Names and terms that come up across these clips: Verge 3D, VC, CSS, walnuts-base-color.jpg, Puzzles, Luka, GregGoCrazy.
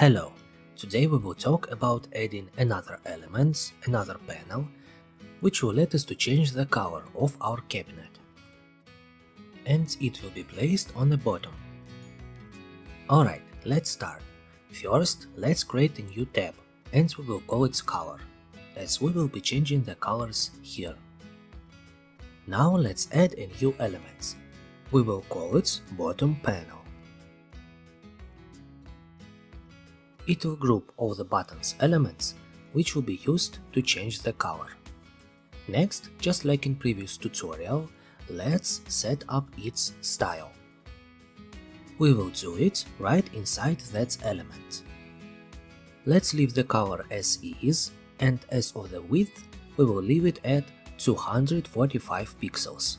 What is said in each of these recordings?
Hello! Today we will talk about adding another panel, which will let us to change the color of our cabinet. And it will be placed on the bottom. Alright, let's start. First, let's create a new tab, and we will call it color, as we will be changing the colors here. Now let's add a new element. We will call it bottom panel. It will group all the buttons elements, which will be used to change the color. Next, just like in previous tutorial, let's set up its style. We will do it right inside that element. Let's leave the color as is, and as for the width, we will leave it at 245 pixels.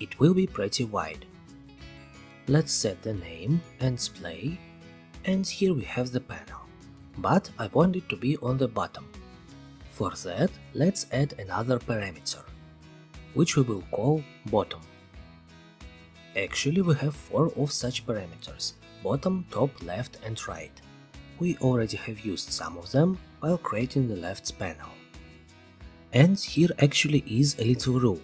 It will be pretty wide. Let's set the name and play. And here we have the panel, but I want it to be on the bottom. For that, let's add another parameter, which we will call bottom. Actually, we have four of such parameters: bottom, top, left and right. We already have used some of them while creating the left panel. And here actually is a little rule.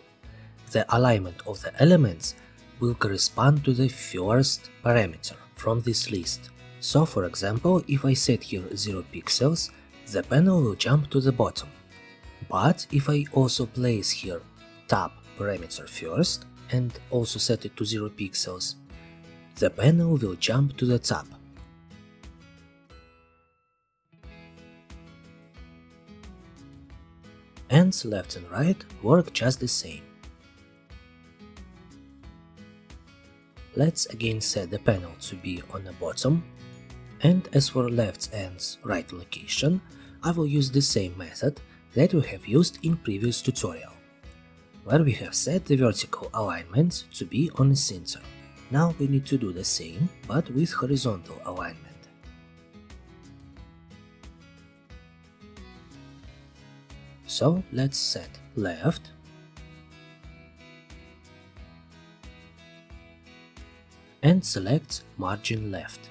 The alignment of the elements will correspond to the first parameter from this list. So, for example, if I set here 0 pixels, the panel will jump to the bottom. But if I also place here top parameter first and also set it to 0 pixels, the panel will jump to the top. And left and right work just the same. Let's again set the panel to be on the bottom. And as for left and right location, I will use the same method that we have used in previous tutorial, where we have set the vertical alignment to be on the center. Now we need to do the same, but with horizontal alignment. So let's set left and select margin left.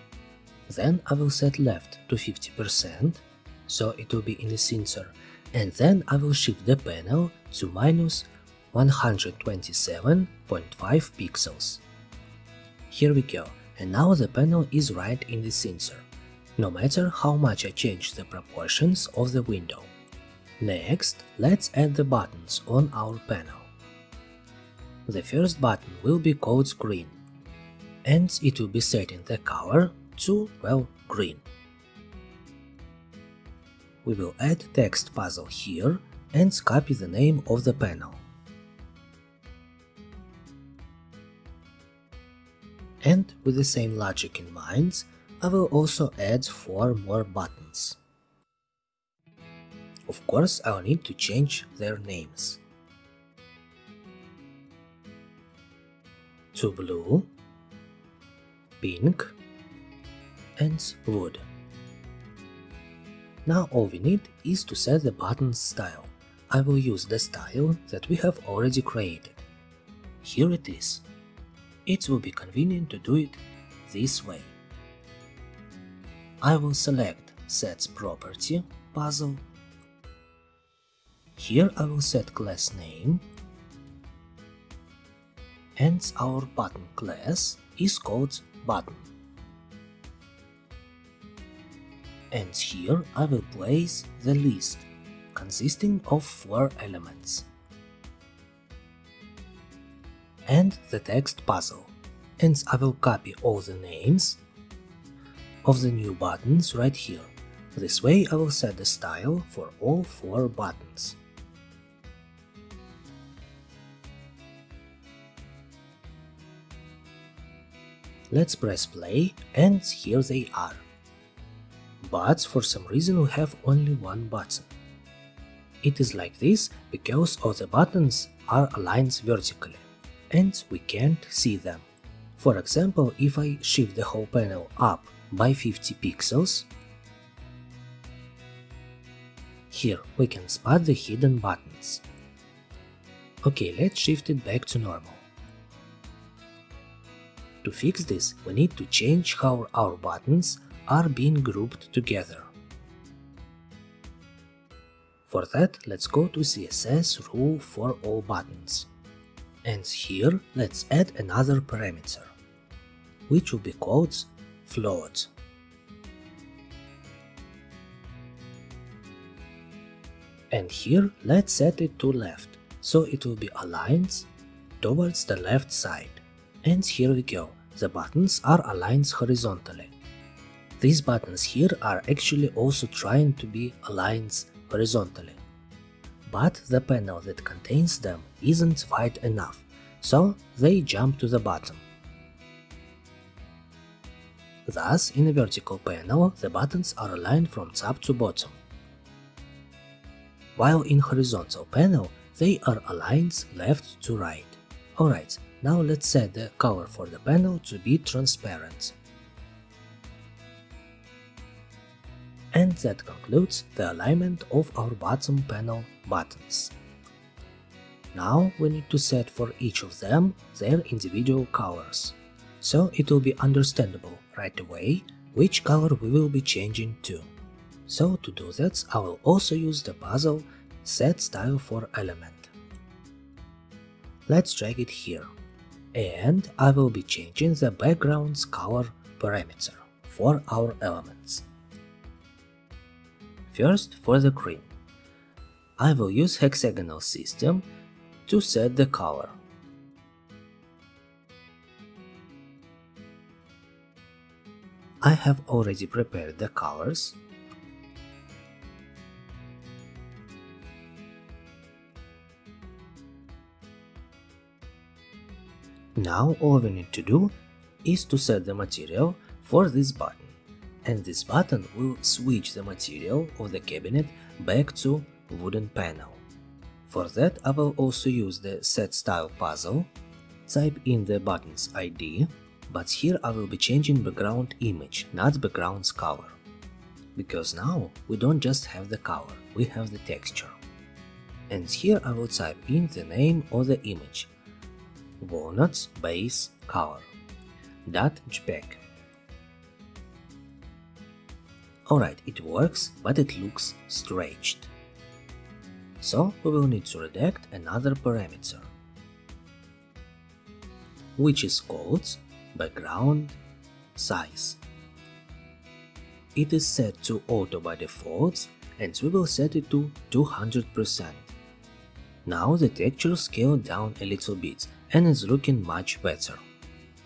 Then I will set left to 50%, so it will be in the center, and then I will shift the panel to minus 127.5 pixels. Here we go, and now the panel is right in the center, no matter how much I change the proportions of the window. Next, let's add the buttons on our panel. The first button will be called green, and it will be set in the color to, well, green. We will add text puzzle here and copy the name of the panel. And with the same logic in mind, I will also add four more buttons. Of course, I'll need to change their names to blue, pink, and wood. Now all we need is to set the button style. I will use the style that we have already created. Here it is. It will be convenient to do it this way. I will select Sets Property Puzzle. Here I will set class name, and our button class is called Button. And here I will place the list, consisting of four elements, and the text puzzle. And I will copy all the names of the new buttons right here. This way I will set the style for all four buttons. Let's press play, and here they are. But for some reason we have only one button. It is like this because all the buttons are aligned vertically, and we can't see them. For example, if I shift the whole panel up by 50 pixels, here we can spot the hidden buttons. Okay, let's shift it back to normal. To fix this, we need to change how our buttons are being grouped together. For that, let's go to CSS rule for all buttons. And here, let's add another parameter, which will be called float. And here, let's set it to left, so it will be aligned towards the left side. And here we go, the buttons are aligned horizontally. These buttons here are actually also trying to be aligned horizontally. But the panel that contains them isn't wide enough, so they jump to the bottom. Thus, in a vertical panel, the buttons are aligned from top to bottom, while in horizontal panel, they are aligned left to right. Alright, now let's set the color for the panel to be transparent. And that concludes the alignment of our bottom panel buttons. Now we need to set for each of them their individual colors, so it will be understandable right away which color we will be changing to. So to do that, I will also use the puzzle set style for element. Let's drag it here, and I will be changing the background's color parameter for our elements. First, for the green, I will use hexagonal system to set the color. I have already prepared the colors, now all we need to do is to set the material for this button. And this button will switch the material of the cabinet back to wooden panel. For that, I will also use the setStyle puzzle, type in the button's ID, but here I will be changing background image, not background's color. Because now we don't just have the color, we have the texture. And here I will type in the name of the image, walnuts-base-color.jpg. Alright, it works, but it looks stretched. So we will need to redact another parameter, which is called background size. It is set to auto by default, and we will set it to 200%. Now the texture scaled down a little bit and is looking much better.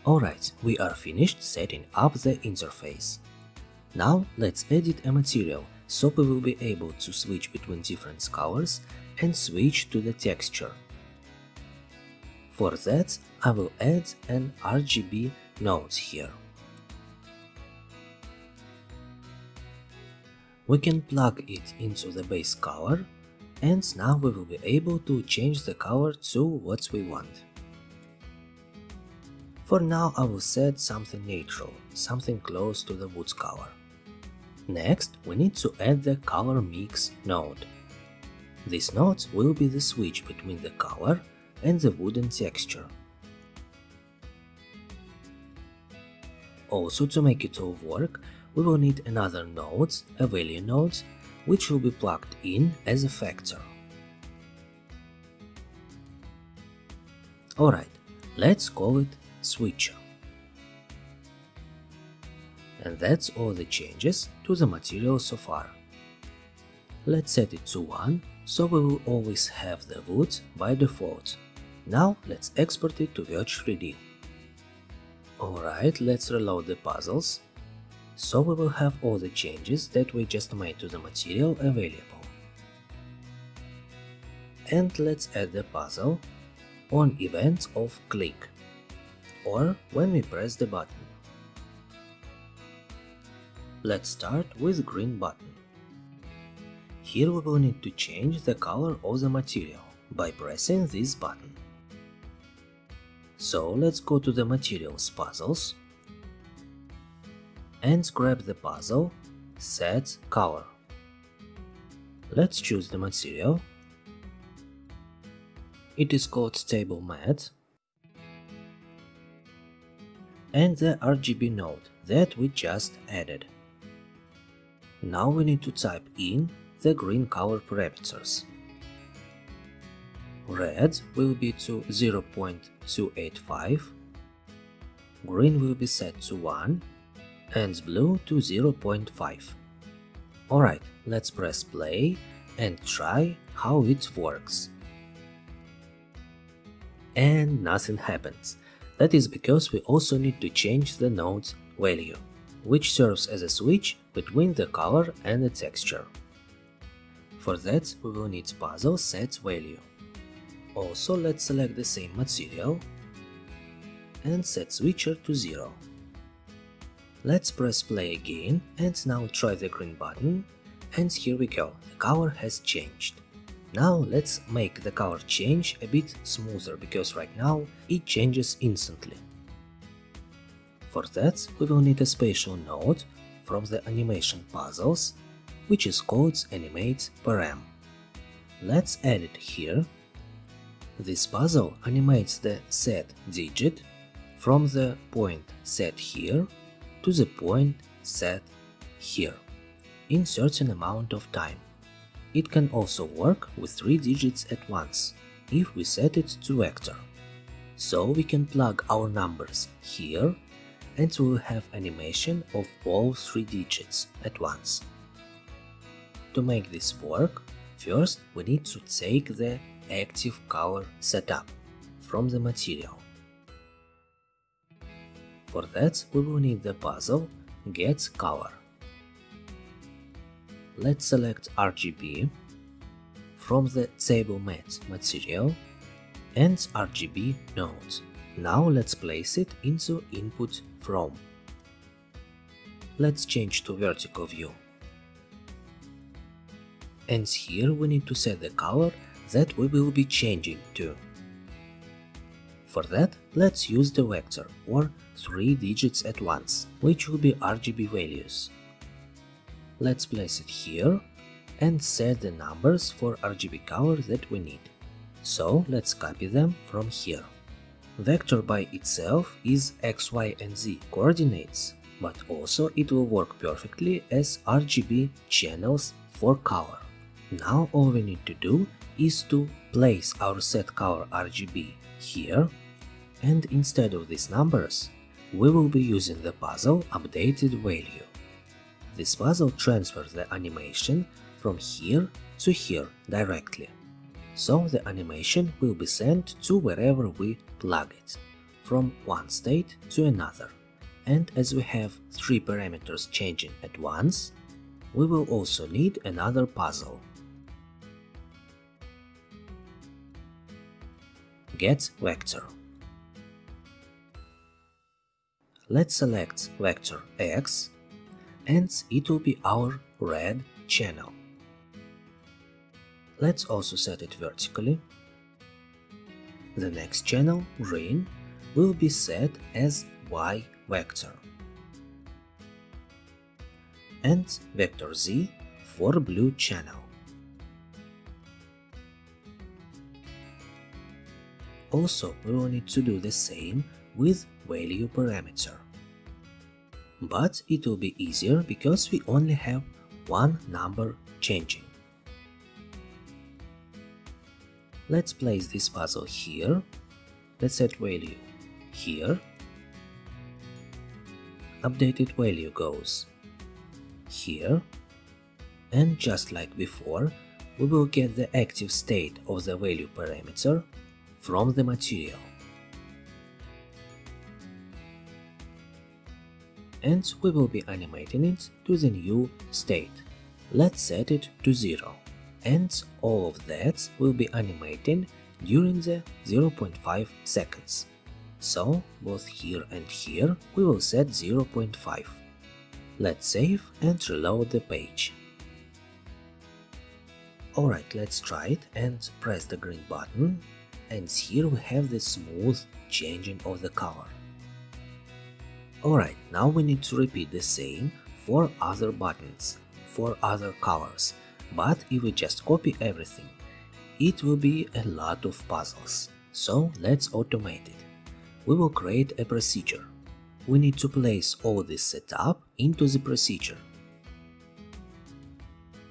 Alright, we are finished setting up the interface. Now let's edit a material, so we will be able to switch between different colors and switch to the texture. For that, I will add an RGB node here. We can plug it into the base color, and now we will be able to change the color to what we want. For now, I will set something neutral, something close to the wood color. Next, we need to add the color mix node. This node will be the switch between the color and the wooden texture. Also, to make it all work, we will need another node, a value node, which will be plugged in as a factor. Alright, let's call it switcher. And that's all the changes to the material so far. Let's set it to 1, so we will always have the wood by default. Now let's export it to Verge 3D. Alright, let's reload the puzzles, so we will have all the changes that we just made to the material available. And let's add the puzzle on event of click, or when we press the button. Let's start with green button. Here we will need to change the color of the material by pressing this button. So let's go to the materials puzzles and grab the puzzle set color. Let's choose the material. It is called table mat, and the RGB node that we just added. Now we need to type in the green color parameters. Red will be to 0.285, green will be set to 1, and blue to 0.5. Alright, let's press play and try how it works. And nothing happens. That is because we also need to change the node's value, which serves as a switch between the color and the texture. For that, we will need puzzle set value. Also, let's select the same material and set switcher to 0. Let's press play again and now try the green button, and here we go, the color has changed. Now let's make the color change a bit smoother, because right now it changes instantly. For that, we will need a spatial node from the animation puzzles, which is called animate param. Let's add it here. This puzzle animates the set digit from the point set here to the point set here in certain amount of time. It can also work with 3 digits at once if we set it to vector. So we can plug our numbers here and we will have animation of all 3 digits at once. To make this work, first we need to take the active color setup from the material. For that, we will need the puzzle Get Color. Let's select RGB from the table mat material and RGB node. Now let's place it into input from. Let's change to vertical view. And here we need to set the color that we will be changing to. For that, let's use the vector or 3 digits at once, which will be RGB values. Let's place it here and set the numbers for RGB color that we need. So let's copy them from here. Vector by itself is x, y and z coordinates, but also it will work perfectly as RGB channels for color. Now all we need to do is to place our set color RGB here, and instead of these numbers we will be using the puzzle updated value. This puzzle transfers the animation from here to here directly, so the animation will be sent to wherever we plug it, from one state to another. And as we have 3 parameters changing at once, we will also need another puzzle. Get Vector. Let's select vector X, and it will be our red channel. Let's also set it vertically. The next channel, green, will be set as Y vector. And vector Z for blue channel. Also, we will need to do the same with value parameter. But it will be easier because we only have one number changing. Let's place this puzzle here, the set value here, updated value goes here, and just like before, we will get the active state of the value parameter from the material. And we will be animating it to the new state. Let's set it to 0. And all of that will be animating during the 0.5 seconds. So both here and here we will set 0.5. Let's save and reload the page. Alright, let's try it and press the green button. And here we have the smooth changing of the color. Alright, now we need to repeat the same for other buttons, for other colors, but if we just copy everything, it will be a lot of puzzles. So let's automate it. We will create a procedure. We need to place all this setup into the procedure.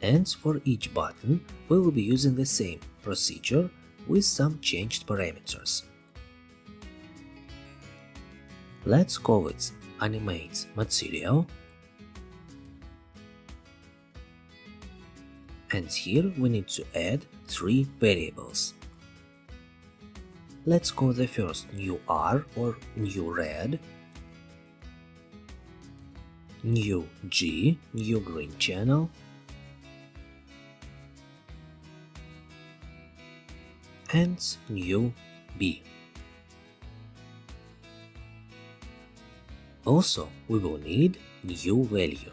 And for each button, we will be using the same procedure with some changed parameters. Let's call it animate material. And here we need to add three variables. Let's call the first new R or new red, new G, new green channel, and new B. Also, we will need new value.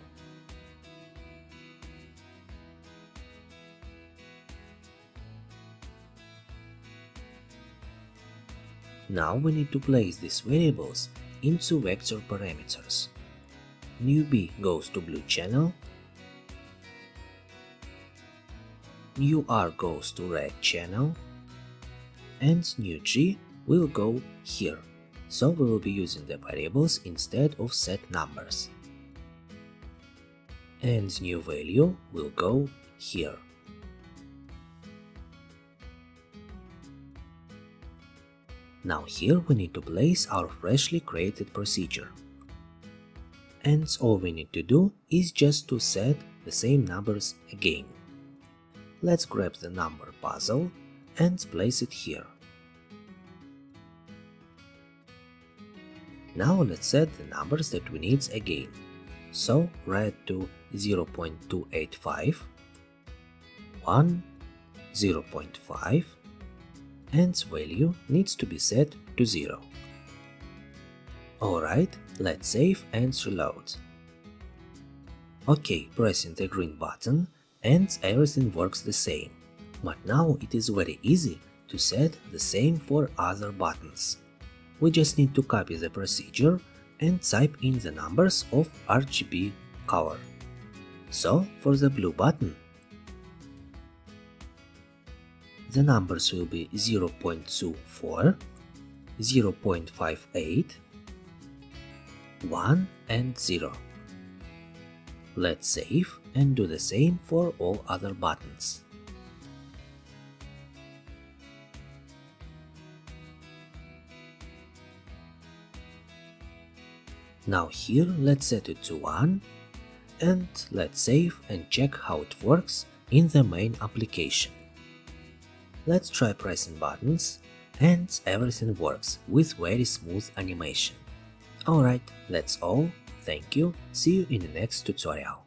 Now we need to place these variables into vector parameters. New B goes to blue channel, new R goes to red channel, and new G will go here, so we will be using the variables instead of set numbers. And new value will go here. Now here we need to place our freshly created procedure. And all we need to do is just to set the same numbers again. Let's grab the number puzzle and place it here. Now let's set the numbers that we need again. So red to 0.285, 1, 0.5, and value needs to be set to 0. Alright, let's save and reload. Ok, pressing the green button and everything works the same, but now it is very easy to set the same for other buttons. We just need to copy the procedure and type in the numbers of RGB color. So for the blue button, the numbers will be 0.24, 0.58, 1 and 0. Let's save and do the same for all other buttons. Now here let's set it to 1 and let's save and check how it works in the main application. Let's try pressing buttons, and everything works with very smooth animation. Alright, that's all. Thank you. See you in the next tutorial.